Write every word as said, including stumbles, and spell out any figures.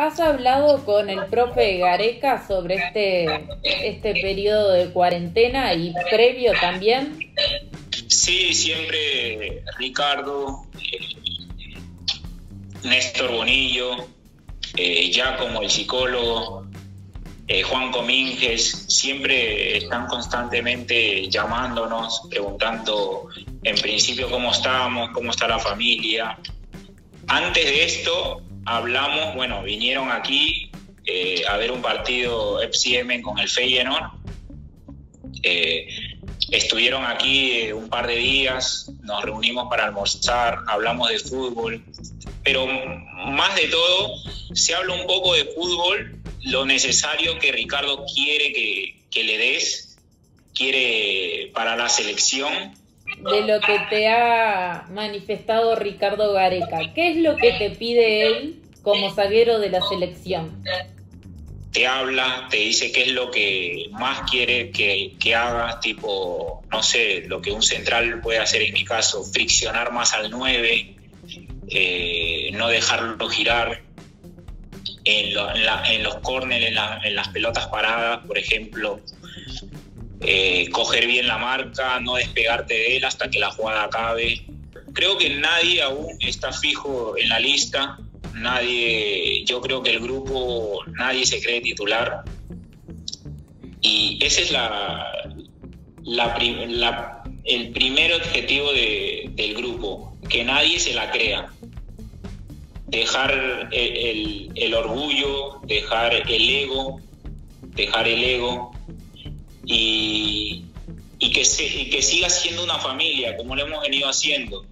¿Has hablado con el profe Gareca sobre este, este periodo de cuarentena y previo también? Sí, siempre Ricardo, eh, Néstor Bonillo, eh, ya como el psicólogo, eh, Juan Comínguez, siempre están constantemente llamándonos, preguntando en principio cómo estábamos, cómo está la familia. Antes de esto hablamos, bueno, vinieron aquí eh, a ver un partido F C M con el Feyenoord. Eh, estuvieron aquí eh, un par de días, nos reunimos para almorzar, hablamos de fútbol, pero más de todo se habla un poco de fútbol, lo necesario que Ricardo quiere que, que le des, quiere para la selección. De lo que te ha manifestado Ricardo Gareca, ¿qué es lo que te pide él como zaguero de la selección? Te habla, te dice qué es lo que más quiere que, que hagas, tipo, no sé, lo que un central puede hacer en mi caso, friccionar más al nueve, eh, no dejarlo girar en, lo, en, la, en los córneres, en, la, en las pelotas paradas, por ejemplo. Eh, coger bien la marca, no despegarte de él hasta que la jugada acabe. Creo que nadie aún está fijo en la lista, nadie, yo creo que el grupo, nadie se cree titular. Y ese es la, la, la, el primer objetivo de, del grupo, que nadie se la crea. Dejar el, el, el orgullo, dejar el ego, dejar el ego. Y, y, que se, y que siga siendo una familia, como lo hemos venido haciendo.